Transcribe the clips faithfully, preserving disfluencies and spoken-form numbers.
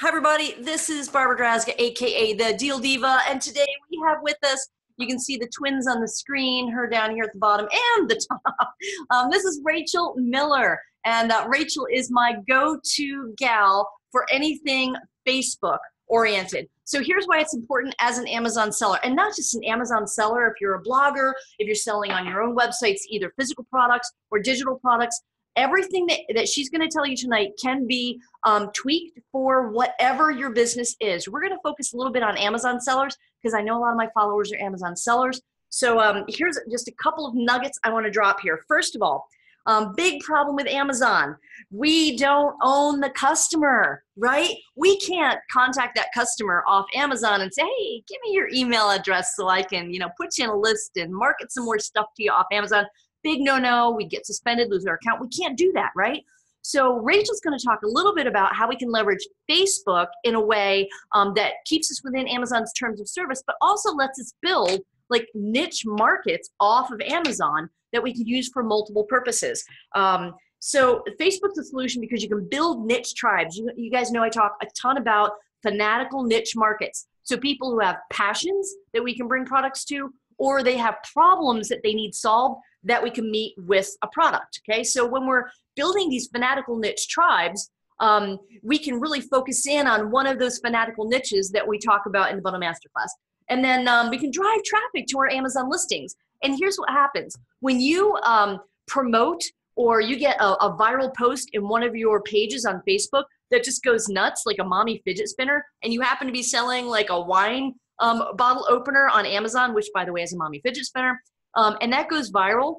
Hi, everybody. This is Barbara Drazga, a k a the Deal Diva, and today we have with us, you can see the twins on the screen, her down here at the bottom and the top. Um, this is Rachel Miller, and uh, Rachel is my go-to gal for anything Facebook-oriented. So here's why it's important as an Amazon seller, and not just an Amazon seller. If you're a blogger, if you're selling on your own websites, either physical products or digital products, everything that, that she's going to tell you tonight can be um, tweaked for whatever your business is. We're going to focus a little bit on Amazon sellers because I know a lot of my followers are Amazon sellers. So um, here's just a couple of nuggets I want to drop here. First of all, um, big problem with Amazon. We don't own the customer, right? We can't contact that customer off Amazon and say, hey, give me your email address so I can, you know, put you in a list and market some more stuff to you off Amazon. Big no-no, we'd get suspended, lose our account. We can't do that, right? So Rachel's going to talk a little bit about how we can leverage Facebook in a way um, that keeps us within Amazon's terms of service, but also lets us build like niche markets off of Amazon that we can use for multiple purposes. Um, so Facebook's a solution because you can build niche tribes. You, you guys know I talk a ton about fanatical niche markets. So people who have passions that we can bring products to, or they have problems that they need solved that we can meet with a product, okay? So when we're building these fanatical niche tribes, um, we can really focus in on one of those fanatical niches that we talk about in the Bundle Masterclass. And then um, we can drive traffic to our Amazon listings. And here's what happens. When you um, promote or you get a, a viral post in one of your pages on Facebook that just goes nuts like a mommy fidget spinner, and you happen to be selling like a wine um, bottle opener on Amazon, which by the way is a mommy fidget spinner, Um, and that goes viral,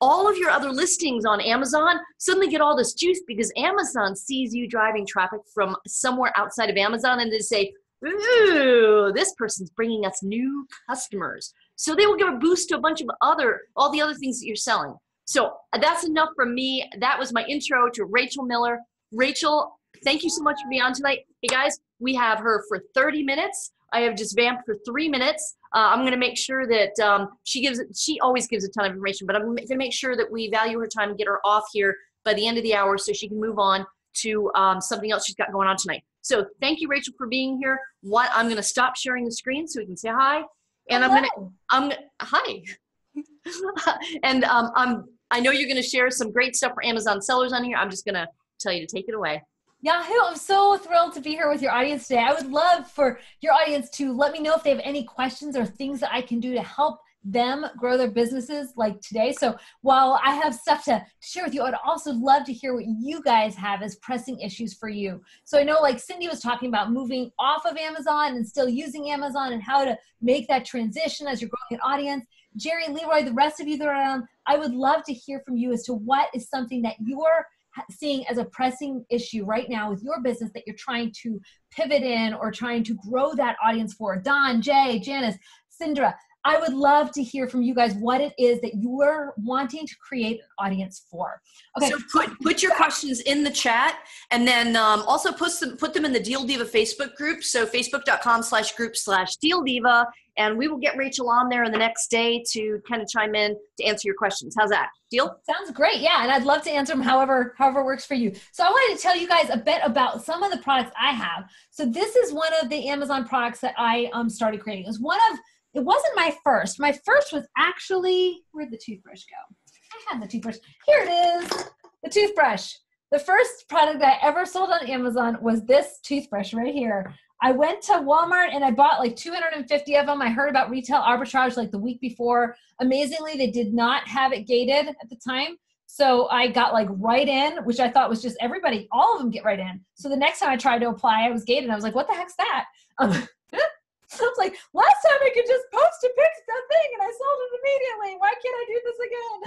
all of your other listings on Amazon suddenly get all this juice because Amazon sees you driving traffic from somewhere outside of Amazon, and they say, ooh, this person's bringing us new customers. So they will give a boost to a bunch of other, all the other things that you're selling. So that's enough from me. That was my intro to Rachel Miller. Rachel, thank you so much for being on tonight. Hey guys, we have her for thirty minutes. I have just vamped for three minutes. Uh, I'm going to make sure that um, she gives, she always gives a ton of information, but I'm going to make sure that we value her time and get her off here by the end of the hour so she can move on to um, something else she's got going on tonight. So thank you, Rachel, for being here. What I'm going to stop sharing the screen so we can say hi. And Hello. I'm going to, I'm hi. and um, I'm, I know you're going to share some great stuff for Amazon sellers on here. I'm just going to tell you to take it away. Yahoo! I'm so thrilled to be here with your audience today. I would love for your audience to let me know if they have any questions or things that I can do to help them grow their businesses like today. So while I have stuff to share with you, I'd also love to hear what you guys have as pressing issues for you. So I know like Cindy was talking about moving off of Amazon and still using Amazon and how to make that transition as you're growing an audience. Jerry, Leroy, the rest of you that are on, I would love to hear from you as to what is something that you are seeing as a pressing issue right now with your business that you're trying to pivot in or trying to grow that audience for. Don, Jay, Janice, Sindra, I would love to hear from you guys what it is that you're wanting to create an audience for. Okay, so put, put your questions in the chat, and then um, also post them, put them in the Deal Diva Facebook group, so facebook.com slash group slash Deal Diva, and we will get Rachel on there in the next day to kind of chime in to answer your questions. How's that? Deal? Sounds great, yeah, and I'd love to answer them however, however works for you. So I wanted to tell you guys a bit about some of the products I have. So this is one of the Amazon products that I um, started creating. It was one of It wasn't my first. My first was actually, where'd the toothbrush go? I had the toothbrush. Here it is, the toothbrush. The first product that I ever sold on Amazon was this toothbrush right here. I went to Walmart and I bought like two hundred fifty of them. I heard about retail arbitrage like the week before. Amazingly, they did not have it gated at the time. So I got like right in, which I thought was just everybody, all of them get right in. So the next time I tried to apply, I was gated. I was like, what the heck's that? Um, So I was like, last time I could just post a that thing and I sold it immediately. Why can't I do this again?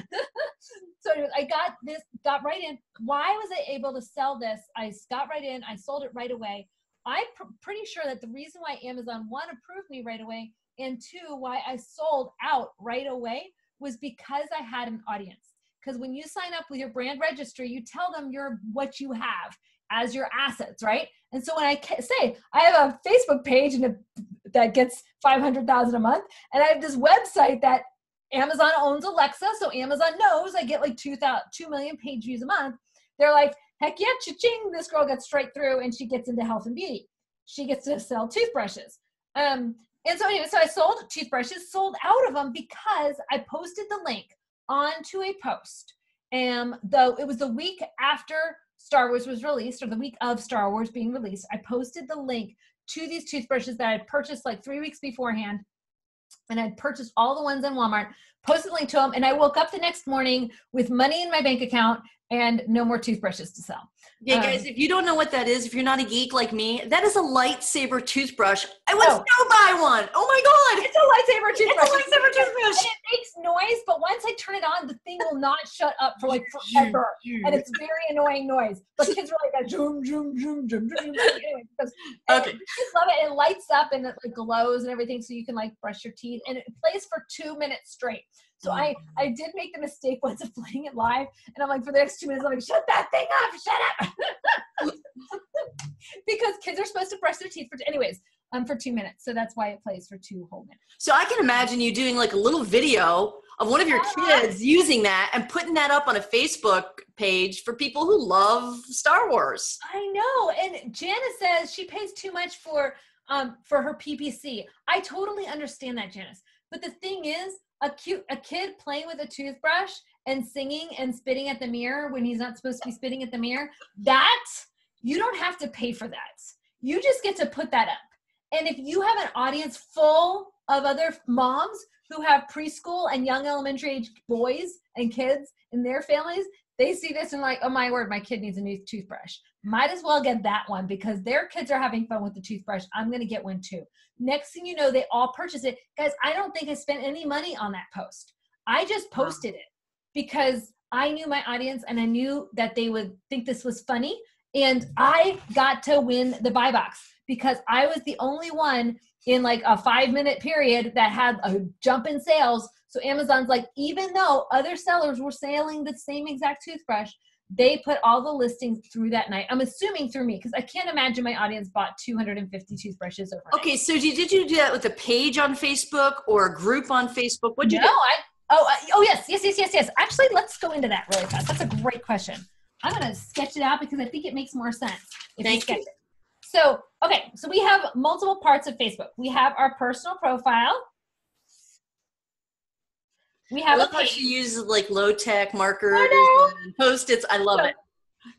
So anyways, I got this, got right in. Why was I able to sell this? I got right in. I sold it right away. I'm pr pretty sure that the reason why Amazon, one, approved me right away, and two, why I sold out right away was because I had an audience. Because when you sign up with your brand registry, you tell them you're what you have as your assets, right? And so when I say I have a Facebook page and a, that gets five hundred thousand a month, and I have this website that Amazon owns Alexa, so Amazon knows I get like two million page views a month. They're like, heck yeah, cha-ching, this girl gets straight through and she gets into health and beauty. She gets to sell toothbrushes. Um, and so anyway, so I sold toothbrushes, sold out of them because I posted the link onto a post. And though it was the week after Star Wars was released, or the week of Star Wars being released, I posted the link to these toothbrushes that I had purchased like three weeks beforehand. And I'd purchased all the ones in Walmart, posted a link to them. And I woke up the next morning with money in my bank account and no more toothbrushes to sell. Yeah, um, guys, if you don't know what that is, if you're not a geek like me, that is a lightsaber toothbrush. I went oh. to buy one. Oh my God. It's a lightsaber toothbrush. It's a lightsaber toothbrush. And it makes noise, but once I turn it on, the thing will not shut up for like forever. And it's very annoying noise. But kids were like that, zoom, zoom, zoom, zoom, zoom. Anyway, because, okay. Kids love it. It lights up and it like glows and everything, so you can like brush your teeth. And it plays for two minutes straight. So I, I did make the mistake once of playing it live, and I'm like, for the next two minutes, I'm like, shut that thing up, shut up. Because kids are supposed to brush their teeth for, anyways, um, for two minutes. So that's why it plays for two whole minutes. So I can imagine you doing like a little video of one of your kids using that and putting that up on a Facebook page for people who love Star Wars. I know. And Janice says she pays too much for, um, for her P P C. I totally understand that, Janice. But the thing is, A, cute, a kid playing with a toothbrush and singing and spitting at the mirror when he's not supposed to be spitting at the mirror, that, you don't have to pay for that. You just get to put that up. And if you have an audience full of other moms who have preschool and young elementary age boys and kids in their families, they see this and like, oh my word, my kid needs a new toothbrush. Might as well get that one because their kids are having fun with the toothbrush. I'm going to get one too. Next thing you know, they all purchase it. Guys, I don't think I spent any money on that post. I just posted it because I knew my audience and I knew that they would think this was funny. And I got to win the buy box because I was the only one in like a five minute period that had a jump in sales. So Amazon's like, even though other sellers were selling the same exact toothbrush, they put all the listings through that night. I'm assuming through me, because I can't imagine my audience bought two hundred fifty toothbrushes overnight. Okay, so did you do that with a page on Facebook or a group on Facebook? What'd you no, do? I, oh, I, oh, yes, yes, yes, yes, yes. Actually, let's go into that really fast. That's a great question. I'm going to sketch it out because I think it makes more sense if Thank you sketch you. it. So, okay, so we have multiple parts of Facebook. We have our personal profile. We have I love a how she uses like low tech markers oh, no. and post-its. I love so, it.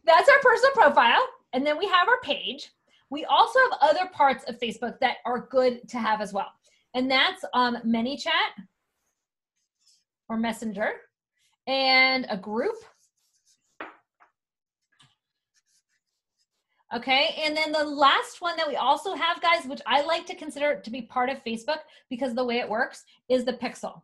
That's our personal profile. And then we have our page. We also have other parts of Facebook that are good to have as well. And that's um, ManyChat or Messenger and a group. Okay, and then the last one that we also have, guys, which I like to consider to be part of Facebook because the way it works, is the pixel.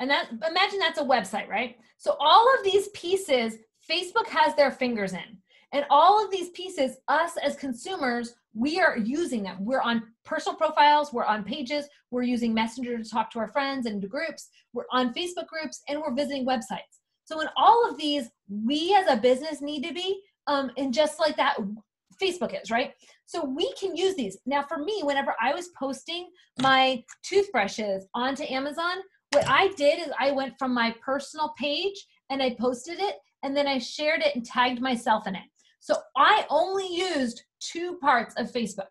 And that, imagine that's a website, right? So all of these pieces, Facebook has their fingers in. And all of these pieces, us as consumers, we are using them. We're on personal profiles, we're on pages, we're using Messenger to talk to our friends and to groups, we're on Facebook groups, and we're visiting websites. So in all of these, we as a business need to be, um, and just like that, Facebook is, right? So we can use these. Now for me, whenever I was posting my toothbrushes onto Amazon, what I did is I went from my personal page and I posted it and then I shared it and tagged myself in it. So I only used two parts of Facebook.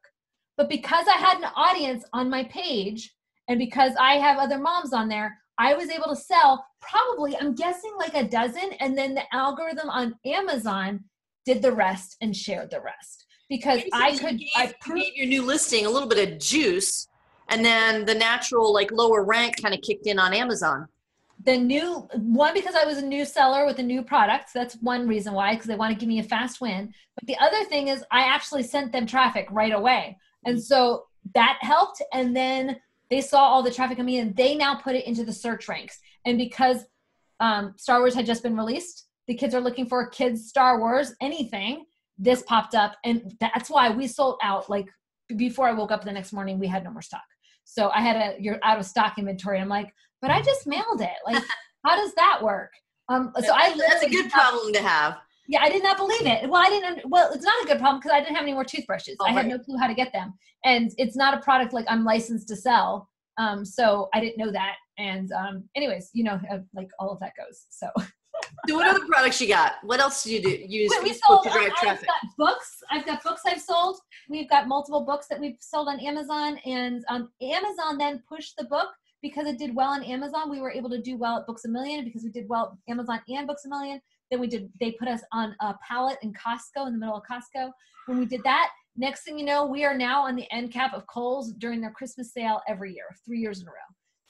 But because I had an audience on my page and because I have other moms on there, I was able to sell probably, I'm guessing like a dozen, and then the algorithm on Amazon did the rest and shared the rest. Because so I could- gave, I proved you gave your new listing a little bit of juice. And then the natural, like lower rank kind of kicked in on Amazon. The new one, because I was a new seller with a new product. So that's one reason why, because they want to give me a fast win. But the other thing is I actually sent them traffic right away. And so that helped. And then they saw all the traffic coming in. They now put it into the search ranks. And because um, Star Wars had just been released, the kids are looking for kids, Star Wars, anything. This popped up. And that's why we sold out. Like before I woke up the next morning, we had no more stock. So I had a, you're out of stock inventory. I'm like, but I just mailed it. Like, how does that work? Um, so I That's a good problem to have. Yeah, I did not believe it. Well, I didn't, well, it's not a good problem because I didn't have any more toothbrushes. Oh, I right. had no clue how to get them. And it's not a product like I'm licensed to sell. Um, so I didn't know that. And um, anyways, you know, like all of that goes. So So what other products you got? What else do you do? You use we Facebook sold, to drive I've traffic. I've got books. I've got books I've sold. We've got multiple books that we've sold on Amazon, and um, Amazon then pushed the book because it did well on Amazon. We were able to do well at Books a Million because we did well at Amazon and Books a Million. Then we did. They put us on a pallet in Costco, in the middle of Costco. When we did that, next thing you know, we are now on the end cap of Kohl's during their Christmas sale every year, three years in a row.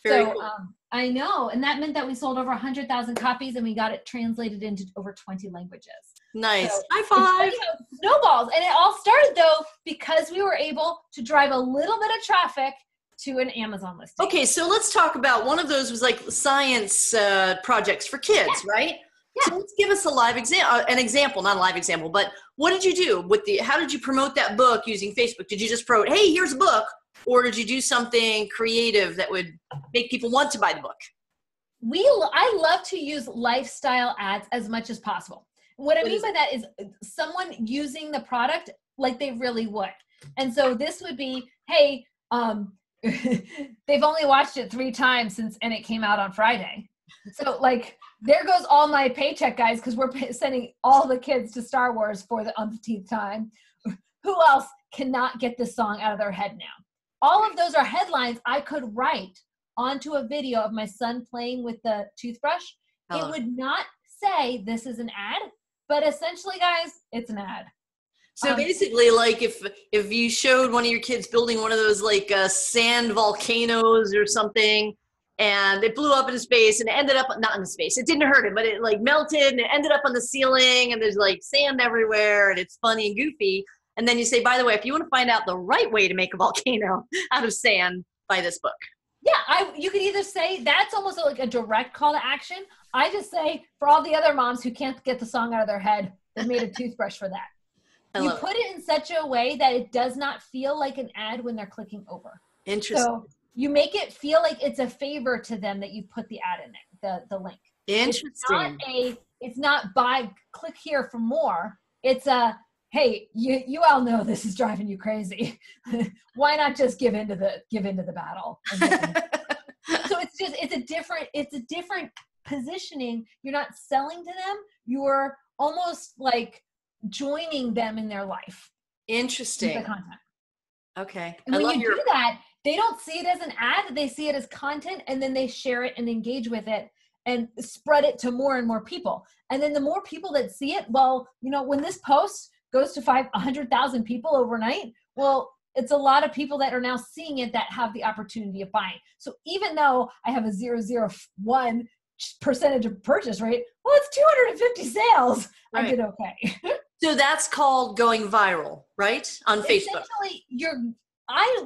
Very so cool. um, I know, and that meant that we sold over a hundred thousand copies, and we got it translated into over twenty languages. Nice, so high five! Snowballs, and it all started though because we were able to drive a little bit of traffic to an Amazon listing. Okay, so let's talk about one of those was like science uh, projects for kids, yeah. right? Yeah. So let's give us a live example, an example, not a live example, but what did you do with the, how did you promote that book using Facebook? Did you just promote, hey, here's a book, or did you do something creative that would make people want to buy the book? We, I love to use lifestyle ads as much as possible. What I mean by that is someone using the product like they really would. And so this would be, hey, um, they've only watched it three times since, and it came out on Friday. So like, there goes all my paycheck, guys, because we're pay- sending all the kids to Star Wars for the umpteenth time. Who else cannot get this song out of their head now? All of those are headlines I could write onto a video of my son playing with the toothbrush. Hello. It would not say this is an ad, but essentially, guys, it's an ad. So um, basically, like if if you showed one of your kids building one of those like uh, sand volcanoes or something, and it blew up into space and it ended up, not in space, it didn't hurt him, but it like melted and it ended up on the ceiling and there's like sand everywhere and it's funny and goofy. And then you say, by the way, if you want to find out the right way to make a volcano out of sand, buy this book. Yeah, I, you could either say, that's almost like a direct call to action. I just say, for all the other moms who can't get the song out of their head, I made a toothbrush for that. I you put it. it in such a way that it does not feel like an ad when they're clicking over. Interesting. So you make it feel like it's a favor to them that you put the ad in it, the, the link. Interesting. It's not, a, it's not buy, click here for more. It's a... Hey, you, you all know this is driving you crazy. Why not just give into the, give into the battle? So it's just, it's a different, it's a different positioning. You're not selling to them. You're almost like joining them in their life. Interesting. The content. Okay. And I when love you your- do that, they don't see it as an ad. They see it as content, and then they share it and engage with it and spread it to more and more people. And then the more people that see it, well, you know, when this post goes to five hundred thousand people overnight, well, it's a lot of people that are now seeing it that have the opportunity of buying. So even though I have a zero point zero one percentage of purchase rate, well, it's two hundred fifty sales. Right. I did okay. So that's called going viral, right? On Facebook. Essentially, you're, I,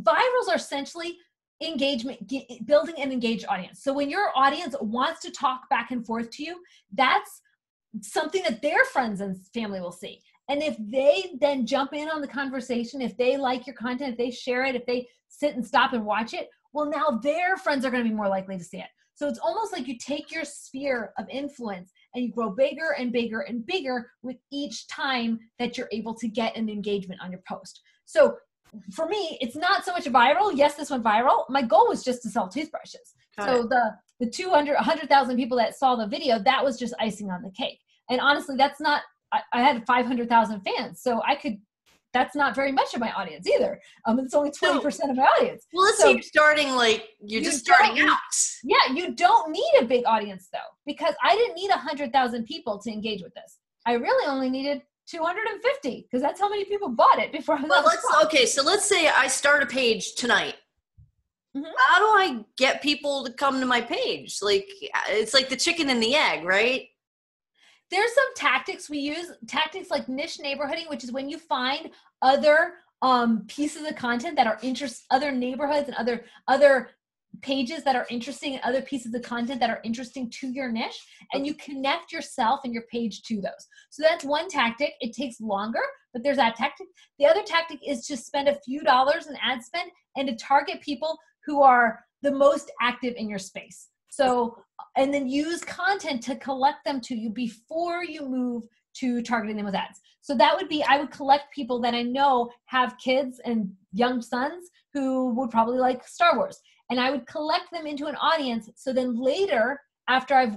virals are essentially engagement, g- building an engaged audience. So when your audience wants to talk back and forth to you, that's something that their friends and family will see. And if they then jump in on the conversation, if they like your content, if they share it, if they sit and stop and watch it, well, now their friends are going to be more likely to see it. So it's almost like you take your sphere of influence and you grow bigger and bigger and bigger with each time that you're able to get an engagement on your post. So for me, it's not so much viral. Yes, this went viral. My goal was just to sell toothbrushes. Got so it. the the two hundred, one hundred thousand people that saw the video, that was just icing on the cake. And honestly, that's not, I, I had five hundred thousand fans, so I could, that's not very much of my audience either. Um, it's only twenty percent of my audience. Well, let's so, say you're starting like, you're you just starting out. Yeah, you don't need a big audience though, because I didn't need one hundred thousand people to engage with this. I really only needed two hundred fifty, because that's how many people bought it before I was well, let's, Okay, so let's say I start a page tonight. Mm-hmm. How do I get people to come to my page? Like, it's like the chicken and the egg, right? There's some tactics we use, tactics like niche neighborhooding, which is when you find other um, pieces of content that are interest, other neighborhoods and other other pages that are interesting, and other pieces of content that are interesting to your niche, and you connect yourself and your page to those. So that's one tactic. It takes longer, but there's that tactic. The other tactic is to spend a few dollars in ad spend and to target people who are the most active in your space. So, and then use content to collect them to you before you move to targeting them with ads. So that would be, I would collect people that I know have kids and young sons who would probably like Star Wars. And I would collect them into an audience. So then later, after I've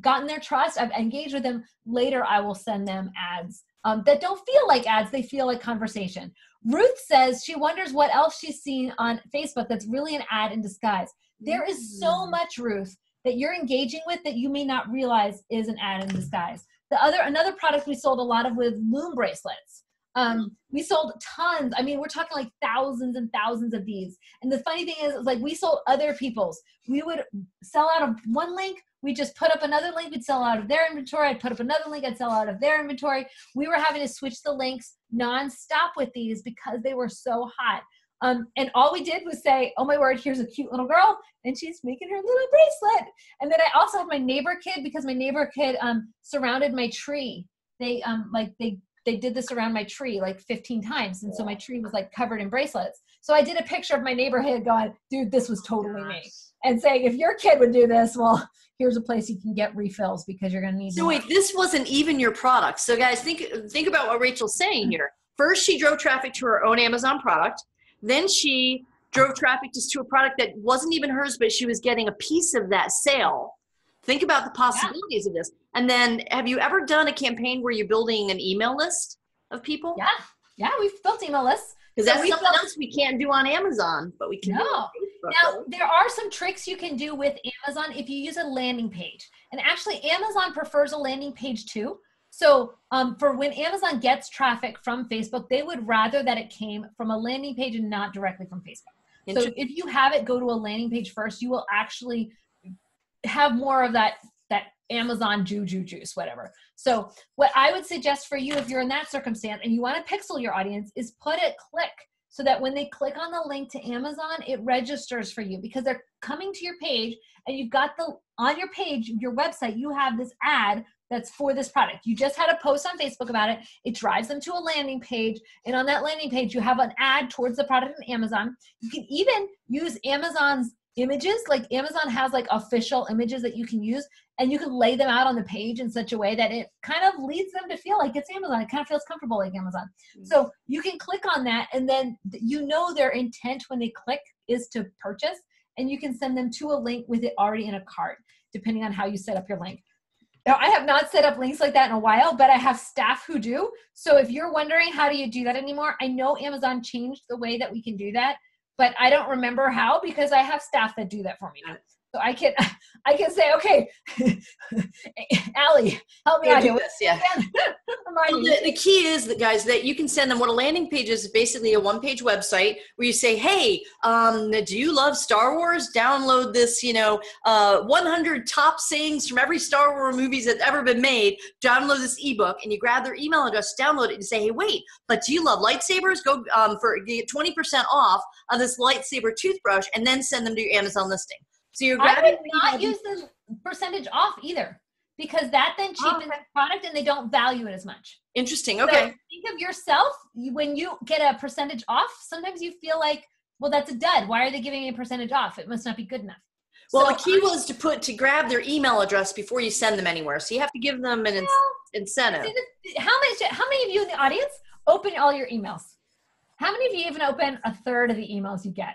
gotten their trust, I've engaged with them, later I will send them ads um, that don't feel like ads. They feel like conversation. Ruth says she wonders what else she's seen on Facebook that's really an ad in disguise. There is so much, Ruth, that you're engaging with that you may not realize is an ad in disguise. The other, another product we sold a lot of with loom bracelets. Um, we sold tons. I mean, we're talking like thousands and thousands of these. And the funny thing is, is like we sold other people's. We would sell out of one link. We just put up another link. We'd sell out of their inventory. I'd put up another link. I'd sell out of their inventory. We were having to switch the links nonstop with these because they were so hot. Um, and all we did was say, oh my word, here's a cute little girl, and she's making her little bracelet. And then I also had my neighbor kid, because my neighbor kid um, surrounded my tree. They um, like they they did this around my tree like fifteen times. And so my tree was like covered in bracelets. So I did a picture of my neighborhood going, dude, this was totally Gosh. me. And saying, if your kid would do this, well, here's a place you can get refills because you're going to need So more. Wait, this wasn't even your product. So guys, think, think about what Rachel's saying here. First, she drove traffic to her own Amazon product. Then she drove traffic just to a product that wasn't even hers, but she was getting a piece of that sale. Think about the possibilities yeah. of this. And then have you ever done a campaign where you're building an email list of people? Yeah. Yeah. We've built email lists. Because so that's something built- else we can't do on Amazon, but we can no. do on Facebook. Now, there are some tricks you can do with Amazon if you use a landing page. And actually, Amazon prefers a landing page too. So um, for when Amazon gets traffic from Facebook, they would rather that it came from a landing page and not directly from Facebook. So if you have it go to a landing page first, you will actually have more of that, that Amazon juju juice, whatever. So what I would suggest for you, if you're in that circumstance and you want to pixel your audience, is put a click so that when they click on the link to Amazon, it registers for you, because they're coming to your page and you've got the, on your page, your website, you have this ad that's for this product. You just had a post on Facebook about it. It drives them to a landing page. And on that landing page, you have an ad towards the product on Amazon. You can even use Amazon's images. Like Amazon has like official images that you can use, and you can lay them out on the page in such a way that it kind of leads them to feel like it's Amazon. It kind of feels comfortable like Amazon. Mm-hmm. So you can click on that, and then you know their intent when they click is to purchase, and you can send them to a link with it already in a cart, depending on how you set up your link. Now, I have not set up links like that in a while, but I have staff who do. So if you're wondering how do you do that anymore, I know Amazon changed the way that we can do that, but I don't remember how, because I have staff that do that for me now. So I can I can say, okay, Allie, help me yeah, out here. This, yeah. well, the, the key is that, guys, that you can send them what a landing page is, basically a one-page website where you say, hey, um, do you love Star Wars? Download this, you know, uh, one hundred top sayings from every Star Wars movies that's ever been made. Download this ebook, and you grab their email address, download it, and say, hey, wait, but do you love lightsabers? Go um, for get twenty percent off of this lightsaber toothbrush, and then send them to your Amazon listing. So you're I would not use the percentage off either, because that then cheapens okay. the product and they don't value it as much. Interesting. Okay. So think of yourself, when you get a percentage off, sometimes you feel like, well, that's a dud. Why are they giving me a percentage off? It must not be good enough. Well, so the key I, was to put, to grab their email address before you send them anywhere. So you have to give them an you know, incentive. How many, how many of you in the audience open all your emails? How many of you even open a third of the emails you get?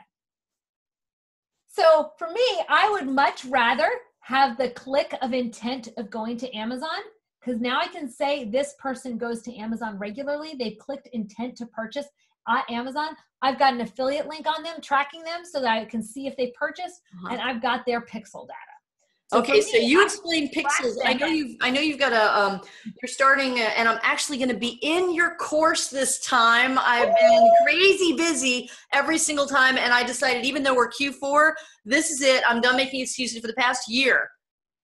So for me, I would much rather have the click of intent of going to Amazon, because now I can say this person goes to Amazon regularly. They've clicked intent to purchase at Amazon. I've got an affiliate link on them, tracking them so that I can see if they purchased, uh-huh. and I've got their pixel data. So okay, me, so you explain pixels. I know you've, I know you've got a, um, you're starting, a, and I'm actually going to be in your course this time. I've been crazy busy every single time, and I decided, even though we're Q four, this is it. I'm done making excuses for the past year.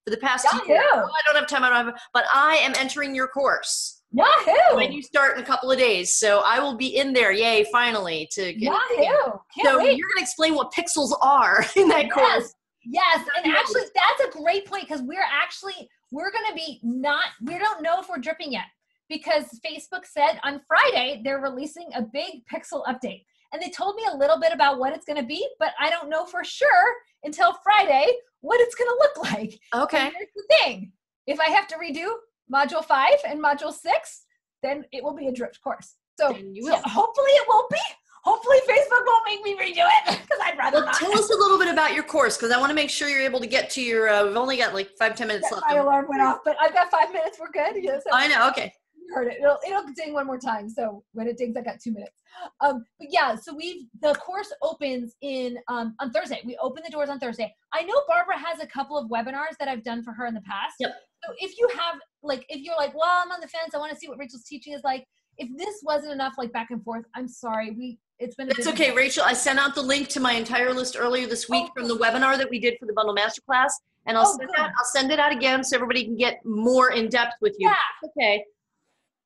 For the past Yahoo. year. Oh, I don't have time, I don't have, but I am entering your course. Yahoo! When you start in a couple of days, so I will be in there. Yay, finally. To get Yahoo! So wait. You're going to explain what pixels are in that yes. course. Yes, and actually that's a great point, because we're actually, we're going to be not, we don't know if we're dripping yet, because Facebook said on Friday they're releasing a big pixel update. And they told me a little bit about what it's going to be, but I don't know for sure until Friday what it's going to look like. Okay. And here's the thing. If I have to redo module five and module six, then it will be a dripped course. So, so hopefully it won't be. hopefully Facebook won't make me redo it because I'd rather well, not. Tell us a little bit about your course because I want to make sure you're able to get to your, uh, we've only got like five, ten minutes left. My alarm went off, but I've got five minutes. We're good. Yes, I know. Okay. Heard it. It'll, it'll ding one more time. So when it dings, I got two minutes. Um, but yeah, so we've, the course opens in, um, on Thursday. We open the doors on Thursday. I know Barbara has a couple of webinars that I've done for her in the past. Yep. So if you have like, if you're like, well, I'm on the fence, I want to see what Rachel's teaching is like. If this wasn't enough, like back and forth, I'm sorry. We, it's been, it's okay. Time. Rachel, I sent out the link to my entire list earlier this week oh, from the webinar that we did for the Bundle Masterclass. And I'll, oh, send that, I'll send it out again so everybody can get more in depth with you. Yeah. Okay.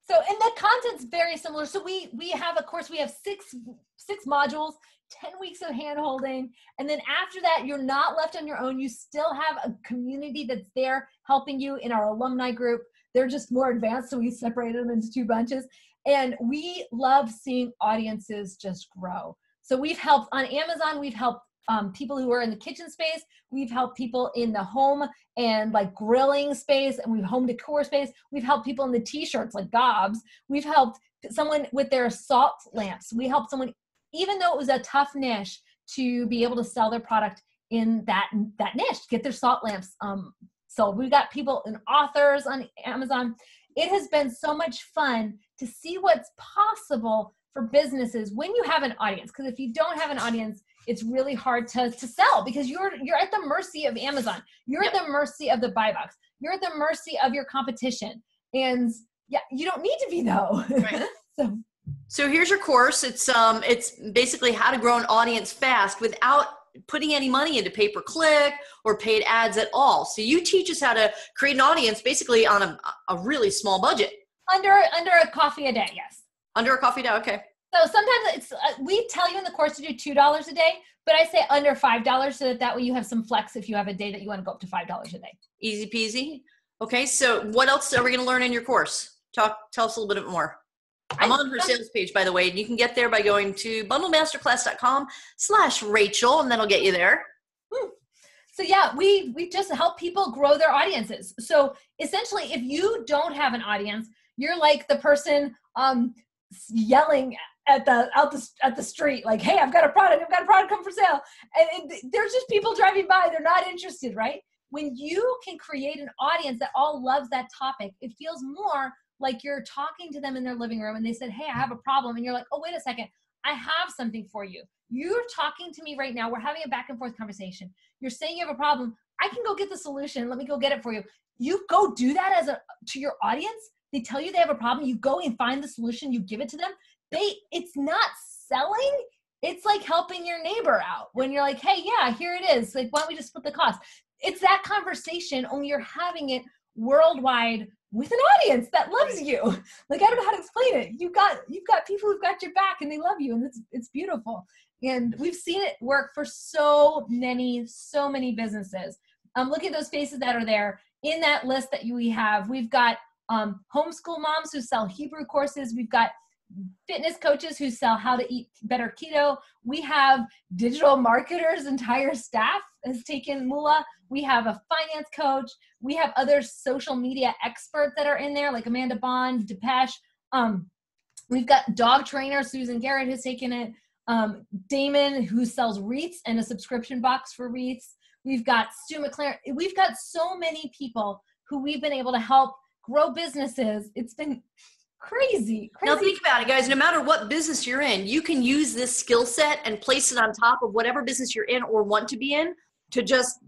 So, and the content's very similar. So we, we have, of course, we have six, six modules, ten weeks of hand holding. And then after that, you're not left on your own. You still have a community that's there helping you in our alumni group. They're just more advanced. So we separated them into two bunches and we love seeing audiences just grow. So we've helped on Amazon. We've helped um, people who are in the kitchen space. We've helped people in the home and like grilling space, and we've home decor space. We've helped people in the t-shirts like gobs. We've helped someone with their salt lamps. We helped someone, even though it was a tough niche, to be able to sell their product in that, that niche, get their salt lamps um, sold. We've got people and authors on Amazon. It has been so much fun to see what's possible for businesses when you have an audience. Because if you don't have an audience, it's really hard to, to sell because you're, you're at the mercy of Amazon. You're at the mercy of the buy box. You're at the mercy of your competition. And yeah, you don't need to be though. Right. so. so here's your course. It's, um, it's basically how to grow an audience fast without putting any money into pay-per-click or paid ads at all. So you teach us how to create an audience basically on a, a really small budget. Under, under a coffee a day. Yes. Under a coffee a day. Okay. So sometimes it's, uh, we tell you in the course to do two dollars a day, but I say under five dollars so that that way you have some flex if you have a day that you want to go up to five dollars a day. Easy peasy. Okay. So what else are we going to learn in your course? Talk, tell us a little bit more. I'm on her sales page, by the way, and you can get there by going to bundle masterclass dot com slash Rachel, and that'll get you there. So yeah, we, we just help people grow their audiences. So essentially if you don't have an audience, you're like the person, um, yelling at the, out the, at the street, like, hey, I've got a product, I've got a product, come for sale. And, and there's just people driving by. They're not interested, right? When you can create an audience that all loves that topic, it feels more like you're talking to them in their living room and they said, hey, I have a problem. And you're like, oh, wait a second. I have something for you. You're talking to me right now. We're having a back and forth conversation. You're saying you have a problem. I can go get the solution. Let me go get it for you. You go do that as a, to your audience. They tell you they have a problem. You go and find the solution. You give it to them. They, it's not selling. It's like helping your neighbor out when you're like, hey, yeah, here it is. Like, why don't we just split the cost? It's that conversation, only you're having it worldwide with an audience that loves you. Like, I don't know how to explain it. You've got, you've got people who've got your back and they love you. And it's, it's beautiful. And we've seen it work for so many, so many businesses. Um, look at those faces that are there in that list that you, we have. We've got um, homeschool moms who sell Hebrew courses. We've got fitness coaches who sell how to eat better keto. We have digital marketers, entire staff has taken Moolah. We have a finance coach. We have other social media experts that are in there like Amanda Bond, DePesh. Um, we've got dog trainer, Susan Garrett has taken it. Um, Damon who sells wreaths and a subscription box for wreaths. We've got Stu McLaren. We've got so many people who we've been able to help grow businesses. It's been Crazy, crazy. Now think about it, guys. No matter what business you're in, you can use this skill set and place it on top of whatever business you're in or want to be in to just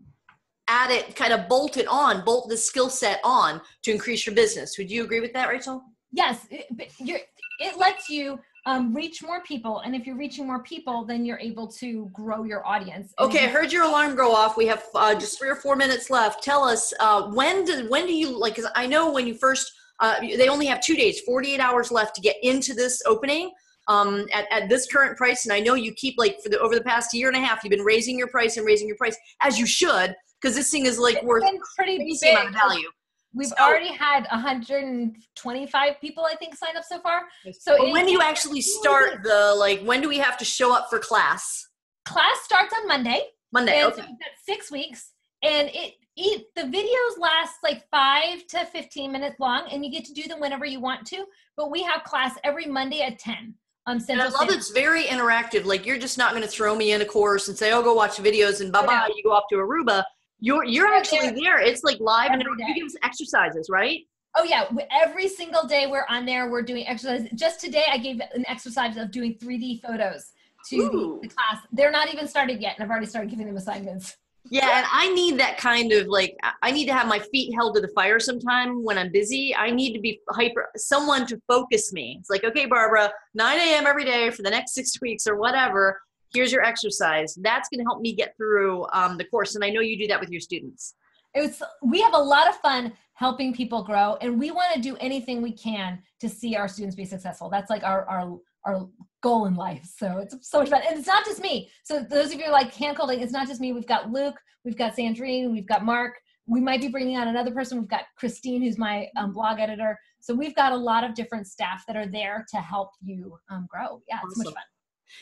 add it, kind of bolt it on, bolt this skill set on to increase your business. Would you agree with that, Rachel? Yes. It, you're, it lets you um, reach more people. And if you're reaching more people, then you're able to grow your audience. Okay. I heard your alarm go off. We have uh, just three or four minutes left. Tell us, uh, when, do, when do you, like, because I know when you first Uh, they only have two days, forty-eight hours left to get into this opening um, at, at this current price. And I know you keep like for the, over the past year and a half, you've been raising your price and raising your price as you should, because this thing is like it's worth been pretty crazy big amount of value. We've so, already had one hundred twenty-five people, I think, sign up so far. So it, when do you actually start the, like, when do we have to show up for class? Class starts on Monday. Monday, okay. So that's six weeks. And it, Eat, the videos last like five to fifteen minutes long and you get to do them whenever you want to, but we have class every Monday at ten. on Central Standard. I love it's very interactive. Like, you're just not going to throw me in a course and say, oh, go watch videos and bye-bye, you go off to Aruba. You're, you're actually there. It's like live and you give us exercises, right? Oh yeah. Every single day we're on there, we're doing exercises. Just today I gave an exercise of doing three D photos to the, the class. They're not even started yet. And I've already started giving them assignments. Yeah. And I need that kind of, like, I need to have my feet held to the fire sometime when I'm busy. I need to be hyper, someone to focus me. It's like, okay, Barbara, nine a m every day for the next six weeks or whatever. Here's your exercise. That's going to help me get through um, the course. And I know you do that with your students. It's, we have a lot of fun helping people grow, and we want to do anything we can to see our students be successful. That's like our, our, our goal in life. So it's so much fun. And it's not just me. So those of you like hand holding, it's not just me. We've got Luke, we've got Sandrine, we've got Mark. We might be bringing on another person. We've got Christine, who's my um, blog editor. So we've got a lot of different staff that are there to help you um, grow. Yeah, it's awesome. Much fun.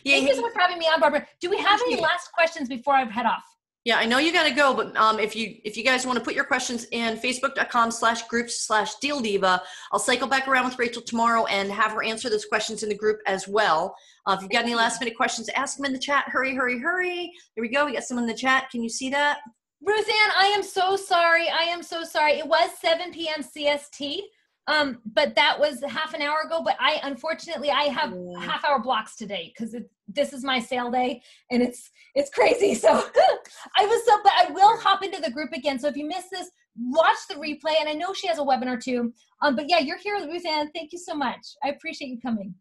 Yeah, Thank you so much for having me on, Barbara. Do we have any last questions before I head off? Yeah, I know you got to go, but um, if you if you guys want to put your questions in facebook.com slash groups slash deal diva, I'll cycle back around with Rachel tomorrow and have her answer those questions in the group as well. Uh, if you've got any last minute questions, ask them in the chat. Hurry, hurry, hurry. There we go. We got someone in the chat. Can you see that? Ruthann, I am so sorry. I am so sorry. It was seven p m C S T. Um, but that was half an hour ago, but I, unfortunately I have yeah. half hour blocks today because this is my sale day and it's, it's crazy. So I was so, but I will hop into the group again. So if you missed this, watch the replay. And I know she has a webinar too. Um, but yeah, you're here with Ruthann. Thank you so much. I appreciate you coming.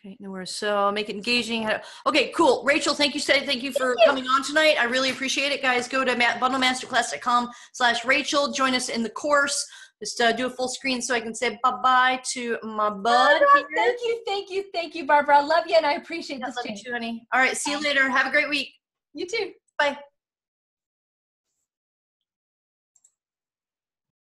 Okay. No worries. So make it engaging. Okay, cool. Rachel, thank you. Thank you for thank you. coming on tonight. I really appreciate it, guys. Go to bundlemasterclass.com slash Rachel. Join us in the course. Just uh, do a full screen so I can say bye-bye to my bud. Oh, thank you, thank you, thank you, Barbara. I love you, and I appreciate I this. I love change. you too, honey. All right, see you later. Have a great week. You too. Bye.